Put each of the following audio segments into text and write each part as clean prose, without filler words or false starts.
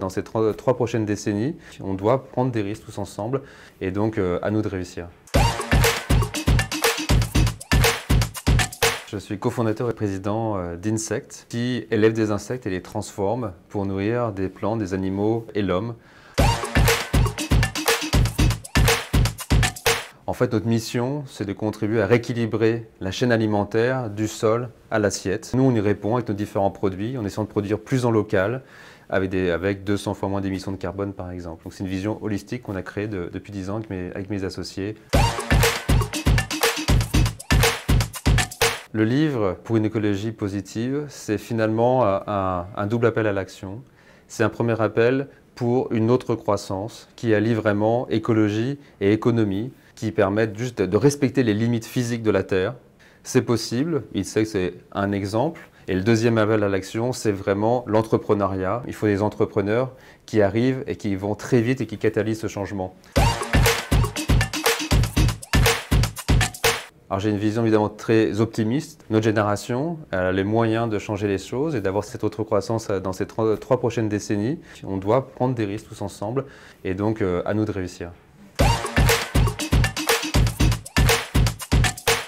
Dans ces trois prochaines décennies, on doit prendre des risques tous ensemble et donc à nous de réussir. Je suis cofondateur et président d'Insect, qui élève des insectes et les transforme pour nourrir des plantes, des animaux et l'homme. En fait, notre mission, c'est de contribuer à rééquilibrer la chaîne alimentaire du sol à l'assiette. Nous, on y répond avec nos différents produits, en essayant de produire plus en local, avec 200 fois moins d'émissions de carbone par exemple. Donc c'est une vision holistique qu'on a créée depuis 10 ans avec mes associés. Le livre Pour une écologie positive, c'est finalement un double appel à l'action. C'est un premier appel pour une autre croissance qui allie vraiment écologie et économie, qui permettent juste de respecter les limites physiques de la Terre. C'est possible, il sait que c'est un exemple. Et le deuxième appel à l'action, c'est vraiment l'entrepreneuriat. Il faut des entrepreneurs qui arrivent et qui vont très vite et qui catalysent ce changement. Alors j'ai une vision évidemment très optimiste. Notre génération a les moyens de changer les choses et d'avoir cette autre croissance dans ces trois prochaines décennies. On doit prendre des risques tous ensemble et donc à nous de réussir.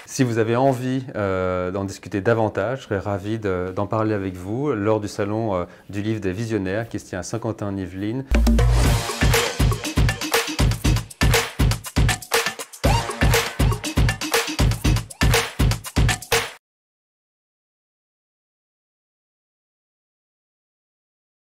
Si vous avez envie d'en discuter davantage, je serais ravi d'en parler avec vous lors du salon du livre des visionnaires qui se tient à Saint-Quentin-en-Yvelines.